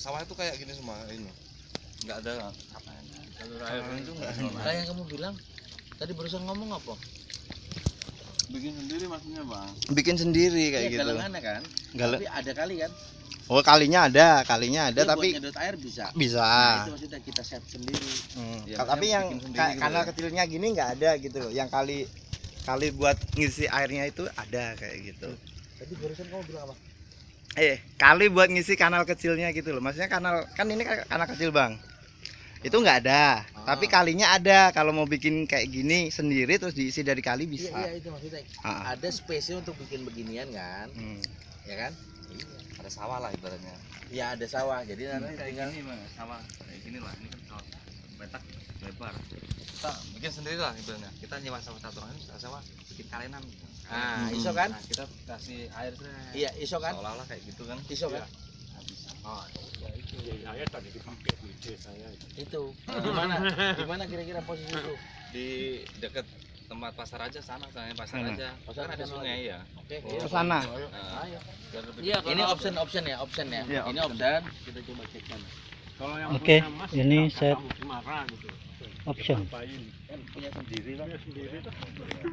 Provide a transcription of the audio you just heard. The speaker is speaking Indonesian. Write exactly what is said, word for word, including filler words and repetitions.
sawah itu kayak gini semua ini. Enggak ada apa jalur air itu enggak ada. Kayak yang kamu bilang tadi barusan ngomong apa? Bikin sendiri maksudnya, Bang. Bikin sendiri kayak ya, gitu. Galangan kan? Galak. Tapi ada kali kan? Oh, kalinya ada, kalinya ada. Jadi tapi nyedot air bisa. Bisa. Nah, itu maksudnya kita set sendiri. Hmm. Ya, tapi yang ka kanal gitu kecilnya gini nggak ada gitu loh. Yang kali kali buat ngisi airnya itu ada kayak gitu. Tadi barusan kamu bilang apa? Eh, kali buat ngisi kanal kecilnya gitu loh. Maksudnya kanal kan ini kanal kecil, Bang. Itu nggak ada, ah. Tapi kalinya ada. Kalau mau bikin kayak gini sendiri terus diisi dari kali bisa. Iya, iya itu maksudnya. Ah. Ada spesial untuk bikin beginian kan? Hmm. Ya kan? Iya. Ada sawah lah ibaratnya. Iya ada sawah. Jadi hmm. nanti tinggal ini mah sawah kayak gini lah. Ini kan sawah petak lebar. Kita bikin sendiri lah ibaratnya. Kita nyewa sawah satu orang, sawah bikin kalenan. Ah, hmm. iso kan? Nah, kita kasih air. Iya, iso kan? Seolah-olah kayak gitu kan? Iso kan? Oh, ya itu saya tadi dipakai di desa saya itu. Gimana? Gimana kira-kira posisi itu? Di dekat tempat pasar aja sana, sana pasar hmm. aja. Pasar kan ada sungai ya. Oke. Okay. Oh, ke sana. Nah, ya, ini option-option ya, option ya. ya ini option. option. Kita coba cek kan. Kalau yang okay. punya Mas ini set marah gitu. Option. Punya sendiri lah. Punya sendiri tuh.